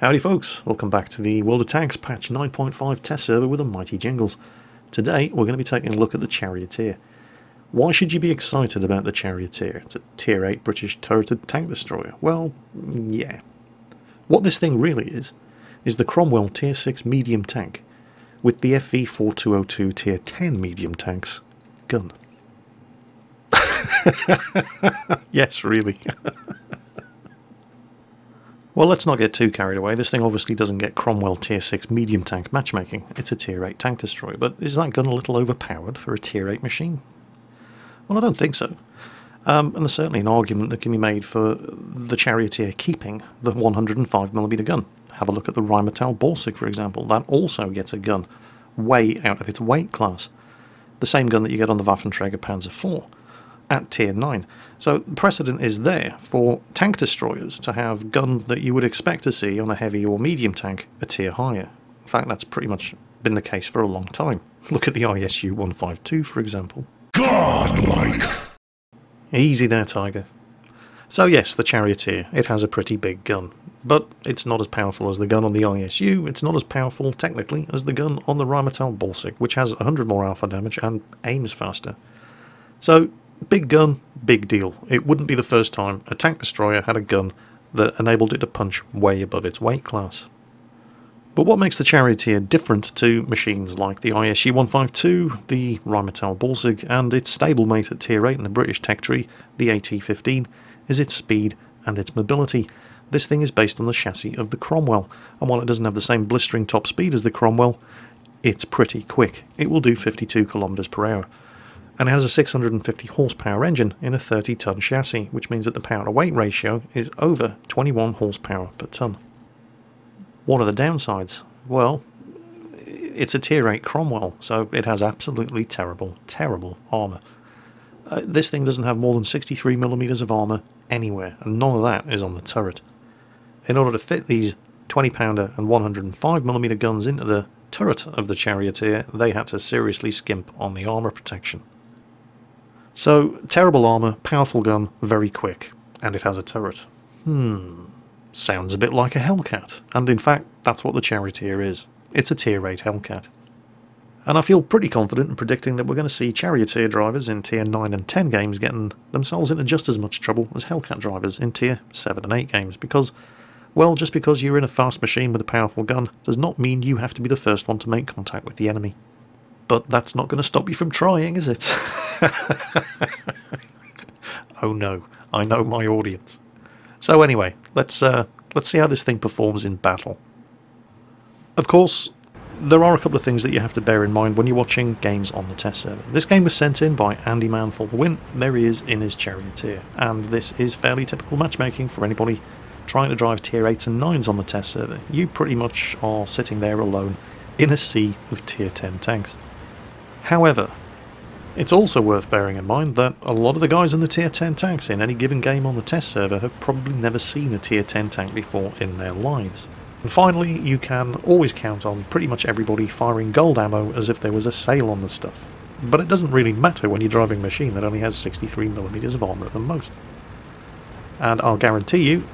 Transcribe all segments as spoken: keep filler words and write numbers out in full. Howdy folks, welcome back to the World of Tanks patch nine point five test server with a mighty Jingles. Today we're going to be taking a look at the Charioteer. Why should you be excited about the Charioteer? It's a tier eight British turreted tank destroyer. Well, yeah. What this thing really is, is the Cromwell tier six medium tank with the F V forty-two oh two tier ten medium tanks gun. Yes, really. Well, let's not get too carried away. This thing obviously doesn't get Cromwell tier six medium tank matchmaking. It's a tier eight tank destroyer, but is that gun a little overpowered for a tier eight machine? Well, I don't think so. Um, and there's certainly an argument that can be made for the Charioteer keeping the one hundred and five millimeter gun. Have a look at the Rheinmetall Bolzig, for example. That also gets a gun way out of its weight class. The same gun that you get on the Waffenträger Panzer four. At tier nine. So the precedent is there for tank destroyers to have guns that you would expect to see on a heavy or medium tank a tier higher. In fact, that's pretty much been the case for a long time. Look at the I S U one fifty-two, for example. Godlike! Easy there, Tiger. So yes, the Charioteer, it has a pretty big gun, but it's not as powerful as the gun on the I S U, it's not as powerful, technically, as the gun on the Rheinmetall Bolzig, which has one hundred more alpha damage and aims faster. So, big gun, big deal. It wouldn't be the first time a tank destroyer had a gun that enabled it to punch way above its weight class. But what makes the Charioteer different to machines like the I S U one fifty-two, the Rheinmetall Bolzig, and its stablemate at tier eight in the British tech tree, the A T fifteen, is its speed and its mobility. This thing is based on the chassis of the Cromwell, and while it doesn't have the same blistering top speed as the Cromwell, it's pretty quick. It will do fifty-two kilometers per hour. And it has a six hundred and fifty horsepower engine in a thirty ton chassis, which means that the power to weight ratio is over twenty-one horsepower per ton. What are the downsides? Well, it's a tier eight Cromwell, so it has absolutely terrible, terrible armour. Uh, this thing doesn't have more than sixty-three millimeters of armour anywhere, and none of that is on the turret. In order to fit these twenty pounder and one hundred and five millimeter guns into the turret of the Charioteer, they had to seriously skimp on the armour protection. So, terrible armour, powerful gun, very quick, and it has a turret. Hmm, sounds a bit like a Hellcat, and in fact, that's what the Charioteer is. It's a tier eight Hellcat. And I feel pretty confident in predicting that we're going to see Charioteer drivers in tier nine and ten games getting themselves into just as much trouble as Hellcat drivers in tier seven and eight games, because, well, just because you're in a fast machine with a powerful gun does not mean you have to be the first one to make contact with the enemy. But that's not going to stop you from trying, is it? Oh no, I know my audience. So anyway, let's uh, let's see how this thing performs in battle. Of course, there are a couple of things that you have to bear in mind when you're watching games on the test server. This game was sent in by Andyman for the win. There he is in his Charioteer, and this is fairly typical matchmaking for anybody trying to drive tier eights and nines on the test server. You pretty much are sitting there alone in a sea of tier ten tanks. However, it's also worth bearing in mind that a lot of the guys in the tier ten tanks in any given game on the test server have probably never seen a tier ten tank before in their lives. And finally, you can always count on pretty much everybody firing gold ammo as if there was a sale on the stuff. But it doesn't really matter when you're driving a machine that only has sixty-three millimeters of armour at the most. And I'll guarantee you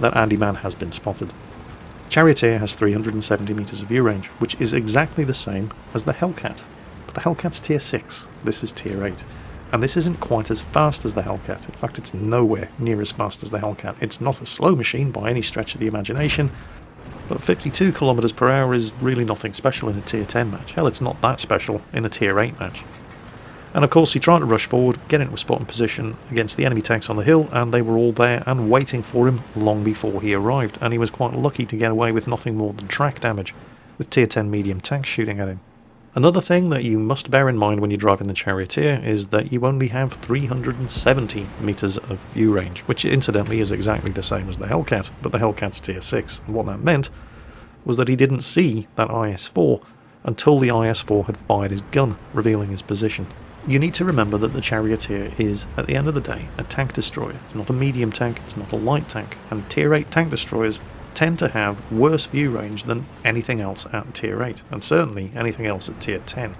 that Andyman has been spotted. Charioteer has three hundred and seventy meters of view range, which is exactly the same as the Hellcat. But the Hellcat's tier six, this is tier eight, and this isn't quite as fast as the Hellcat. In fact, it's nowhere near as fast as the Hellcat. It's not a slow machine by any stretch of the imagination, but fifty-two kilometers per hour is really nothing special in a tier ten match. Hell, it's not that special in a tier eight match. And of course, he tried to rush forward, get into a spot and position against the enemy tanks on the hill, and they were all there and waiting for him long before he arrived, and he was quite lucky to get away with nothing more than track damage, with tier ten medium tanks shooting at him. Another thing that you must bear in mind when you're driving the Charioteer is that you only have three hundred and seventy meters of view range, which incidentally is exactly the same as the Hellcat, but the Hellcat's tier six, and what that meant was that he didn't see that I S four until the I S four had fired his gun, revealing his position. You need to remember that the Charioteer is, at the end of the day, a tank destroyer. It's not a medium tank, it's not a light tank, and Tier eight tank destroyers tend to have worse view range than anything else at Tier eight, and certainly anything else at Tier ten.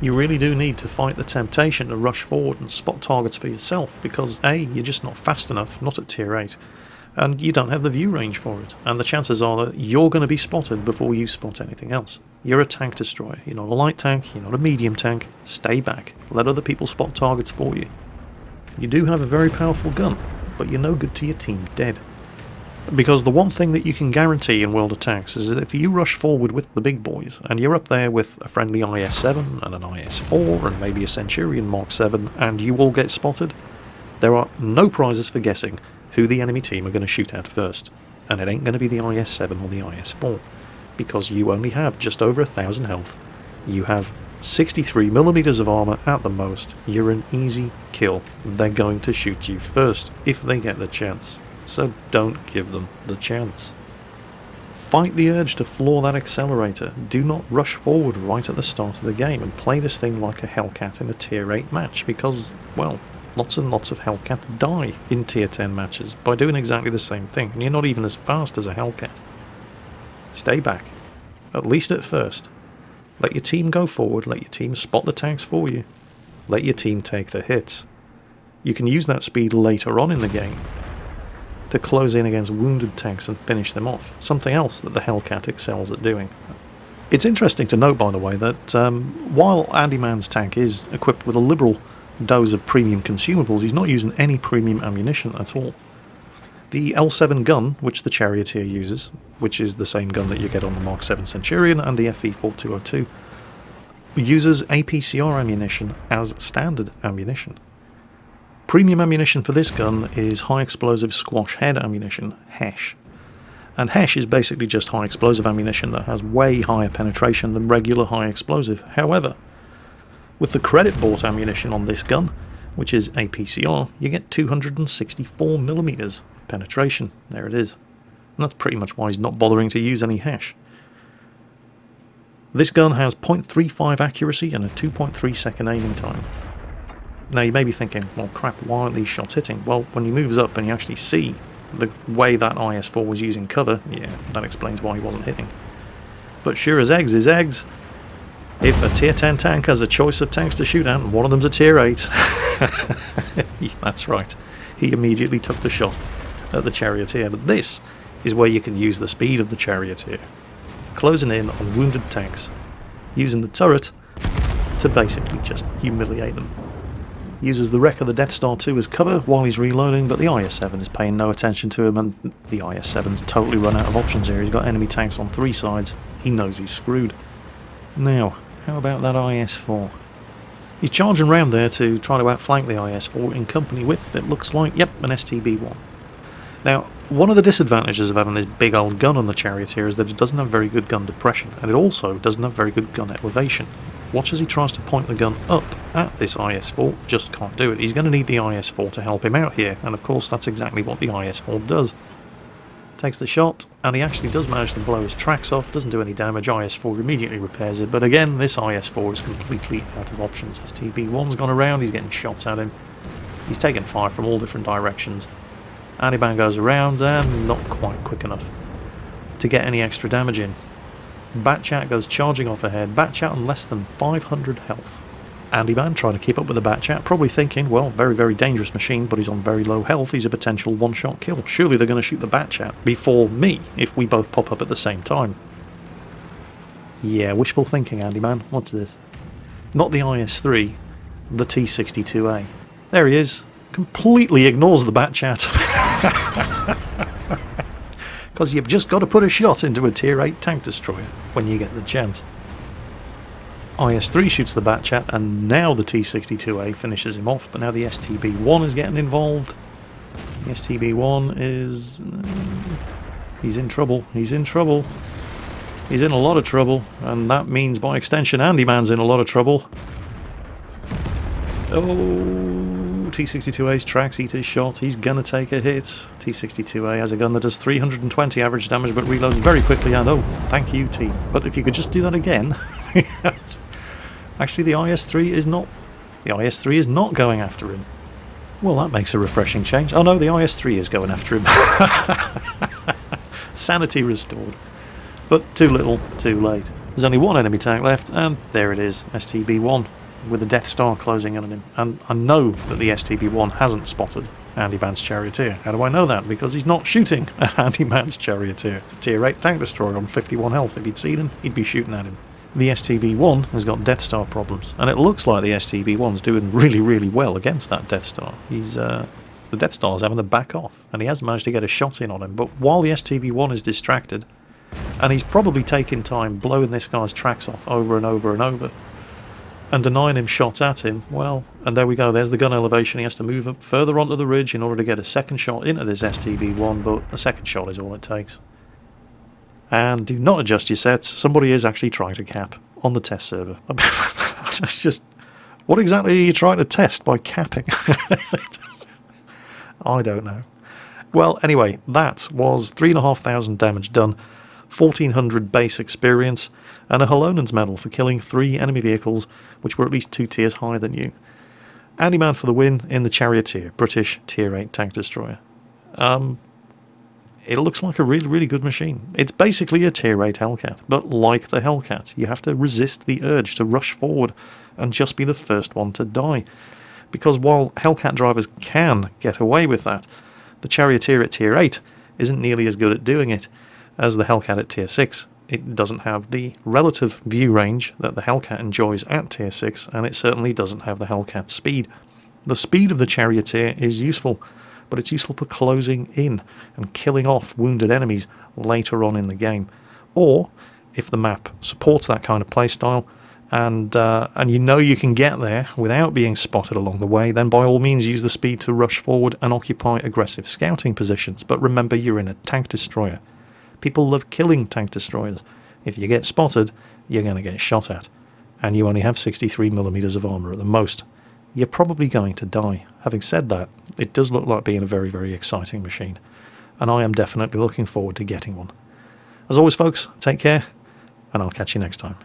You really do need to fight the temptation to rush forward and spot targets for yourself, because A, you're just not fast enough, not at Tier eight, and you don't have the view range for it, and the chances are that you're going to be spotted before you spot anything else. You're a tank destroyer, you're not a light tank, you're not a medium tank. Stay back, let other people spot targets for you. You do have a very powerful gun, but you're no good to your team dead. Because the one thing that you can guarantee in World of Tanks is that if you rush forward with the big boys, and you're up there with a friendly I S seven and an I S four and maybe a Centurion Mark seven, and you all get spotted, there are no prizes for guessing who the enemy team are going to shoot at first. And it ain't going to be the I S seven or the I S four, because you only have just over a thousand health. You have sixty-three millimeters of armour at the most. You're an easy kill. They're going to shoot you first, if they get the chance. So don't give them the chance. Fight the urge to floor that accelerator. Do not rush forward right at the start of the game and play this thing like a Hellcat in a Tier eight match, because, well, lots and lots of Hellcat die in Tier ten matches by doing exactly the same thing, and you're not even as fast as a Hellcat. Stay back, at least at first. Let your team go forward, let your team spot the tanks for you. Let your team take the hits. You can use that speed later on in the game to close in against wounded tanks and finish them off, something else that the Hellcat excels at doing. It's interesting to note, by the way, that um, while Andyman's tank is equipped with a liberal dose of premium consumables, he's not using any premium ammunition at all. The L seven gun, which the Charioteer uses, which is the same gun that you get on the Mark seven Centurion and the F V forty-two oh two, uses A P C R ammunition as standard ammunition. Premium ammunition for this gun is high explosive squash head ammunition, HESH. And HESH is basically just high explosive ammunition that has way higher penetration than regular high explosive. However, with the credit bought ammunition on this gun, which is A P C R, you get two hundred sixty-four millimeters of penetration. There it is. And that's pretty much why he's not bothering to use any HESH. This gun has point three five accuracy and a two point three second aiming time. Now you may be thinking, well crap, why aren't these shots hitting? Well, when he moves up and you actually see the way that I S four was using cover, yeah, that explains why he wasn't hitting. But sure as eggs is eggs, if a Tier ten tank has a choice of tanks to shoot at and one of them's a Tier eight, that's right, he immediately took the shot at the Charioteer. But this is where you can use the speed of the Charioteer, closing in on wounded tanks, using the turret to basically just humiliate them. Uses the wreck of the Death Star two as cover while he's reloading, but the I S seven is paying no attention to him, and the I S seven's totally run out of options here. He's got enemy tanks on three sides. He knows he's screwed. Now, how about that I S four? He's charging round there to try to outflank the I S four in company with, it looks like, yep, an S T B one. Now, one of the disadvantages of having this big old gun on the Charioteer is that it doesn't have very good gun depression, and it also doesn't have very good gun elevation. Watch as he tries to point the gun up at this I S four, just can't do it. He's going to need the I S four to help him out here, and of course that's exactly what the I S four does. Takes the shot, and he actually does manage to blow his tracks off, doesn't do any damage, I S four immediately repairs it, but again, this I S four is completely out of options. S T B one's gone around, he's getting shots at him, he's taking fire from all different directions. Andyman goes around, and not quite quick enough to get any extra damage in. BatChat goes charging off ahead, BatChat on less than five hundred health. Andyman trying to keep up with the BatChat, probably thinking, well, very, very dangerous machine, but he's on very low health, he's a potential one-shot kill. Surely they're going to shoot the BatChat before me, if we both pop up at the same time. Yeah, wishful thinking, Andyman. What's this? Not the I S three, the T sixty-two A. There he is. Completely ignores the BatChat. Because you've just got to put a shot into a Tier eight tank destroyer when you get the chance. I S three shoots the BatChat, and now the T sixty-two A finishes him off, but now the S T B one is getting involved. The S T B one is... Uh, he's in trouble, he's in trouble. He's in a lot of trouble, and that means by extension Andyman's in a lot of trouble. Oh... T sixty-two A's tracks, eat his shot, he's gonna take a hit. T sixty-two A has a gun that does three hundred twenty average damage but reloads very quickly, and oh, thank you, team. But if you could just do that again. Actually, the I S three is not... The I S three is not going after him. Well, that makes a refreshing change. Oh no, the I S three is going after him. Sanity restored. But too little, too late. There's only one enemy tank left, and there it is, S T B one, with the Death Star closing in on him. And I know that the S T B one hasn't spotted Andyman's Charioteer. How do I know that? Because he's not shooting at Andyman's Charioteer. It's a tier eight tank destroyer on fifty-one health. If he'd seen him, he'd be shooting at him. The S T B one has got Death Star problems, and it looks like the S T B one's doing really, really well against that Death Star. He's, uh, the Death Star's having to back off, and he has managed to get a shot in on him, but while the S T B one is distracted, and he's probably taking time blowing this guy's tracks off over and over and over, and denying him shots at him, well, and there we go, there's the gun elevation. He has to move up further onto the ridge in order to get a second shot into this S T B one, but a second shot is all it takes. And do not adjust your sets. Somebody is actually trying to cap on the test server. That's just... What exactly are you trying to test by capping? I don't know. Well, anyway, that was three thousand five hundred damage done, fourteen hundred base experience, and a Halonen's medal for killing three enemy vehicles which were at least two tiers higher than you. Andyman for the win in the Charioteer, British tier eight tank destroyer. Um... It looks like a really, really good machine. It's basically a tier eight Hellcat, but like the Hellcat, you have to resist the urge to rush forward and just be the first one to die. Because while Hellcat drivers can get away with that, the Charioteer at tier eight isn't nearly as good at doing it as the Hellcat at tier six. It doesn't have the relative view range that the Hellcat enjoys at tier six, and it certainly doesn't have the Hellcat speed. The speed of the Charioteer is useful, but it's useful for closing in and killing off wounded enemies later on in the game. Or, if the map supports that kind of playstyle, and, uh, and you know you can get there without being spotted along the way, then by all means use the speed to rush forward and occupy aggressive scouting positions. But remember, you're in a tank destroyer. People love killing tank destroyers. If you get spotted, you're going to get shot at. And you only have sixty-three millimeters of armour at the most. You're probably going to die. Having said that, it does look like being a very, very exciting machine, and I am definitely looking forward to getting one. As always, folks, take care, and I'll catch you next time.